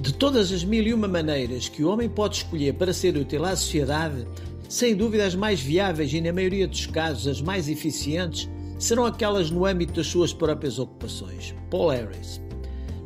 De todas as 1001 maneiras que o homem pode escolher para ser útil à sociedade, sem dúvida as mais viáveis e, na maioria dos casos, as mais eficientes, serão aquelas no âmbito das suas próprias ocupações. Paul Harris.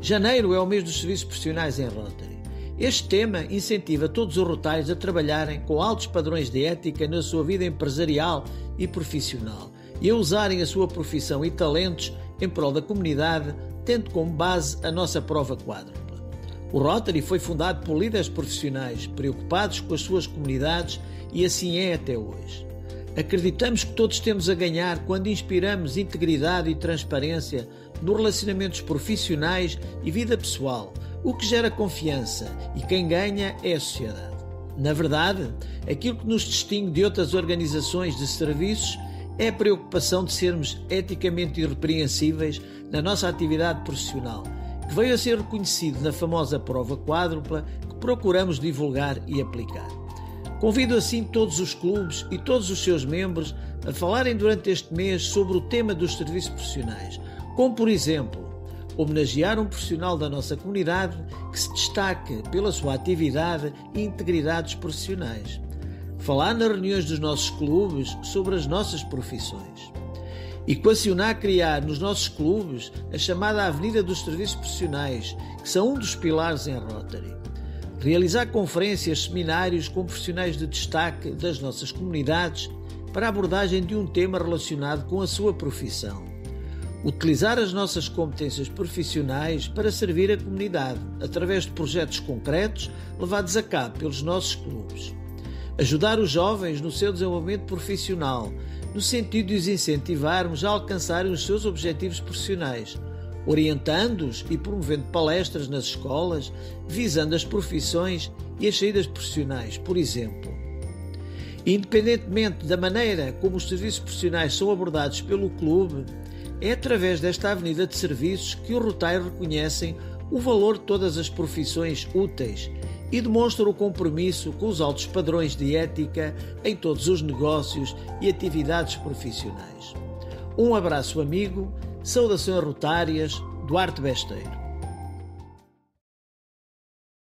Janeiro é o mês dos serviços profissionais em Rotary. Este tema incentiva todos os rotários a trabalharem com altos padrões de ética na sua vida empresarial e profissional e a usarem a sua profissão e talentos em prol da comunidade, tendo como base a nossa prova quádrupla. O Rotary foi fundado por líderes profissionais preocupados com as suas comunidades e assim é até hoje. Acreditamos que todos temos a ganhar quando inspiramos integridade e transparência nos relacionamentos profissionais e vida pessoal, o que gera confiança e quem ganha é a sociedade. Na verdade, aquilo que nos distingue de outras organizações de serviços é a preocupação de sermos eticamente irrepreensíveis na nossa atividade profissional, que veio a ser reconhecido na famosa prova quádrupla que procuramos divulgar e aplicar. Convido assim todos os clubes e todos os seus membros a falarem durante este mês sobre o tema dos serviços profissionais, como, por exemplo, homenagear um profissional da nossa comunidade que se destaque pela sua atividade e integridades profissionais. Falar nas reuniões dos nossos clubes sobre as nossas profissões. Equacionar criar nos nossos clubes a chamada Avenida dos Serviços Profissionais, que são um dos pilares em Rotary. Realizar conferências, seminários com profissionais de destaque das nossas comunidades para a abordagem de um tema relacionado com a sua profissão. Utilizar as nossas competências profissionais para servir a comunidade, através de projetos concretos levados a cabo pelos nossos clubes. Ajudar os jovens no seu desenvolvimento profissional, no sentido de os incentivarmos a alcançarem os seus objetivos profissionais, orientando-os e promovendo palestras nas escolas, visando as profissões e as saídas profissionais, por exemplo. Independentemente da maneira como os serviços profissionais são abordados pelo clube, é através desta avenida de serviços que os rotários reconhecem o valor de todas as profissões úteis e demonstram o compromisso com os altos padrões de ética em todos os negócios e atividades profissionais. Um abraço amigo, saudações rotárias, Duarte Besteiro.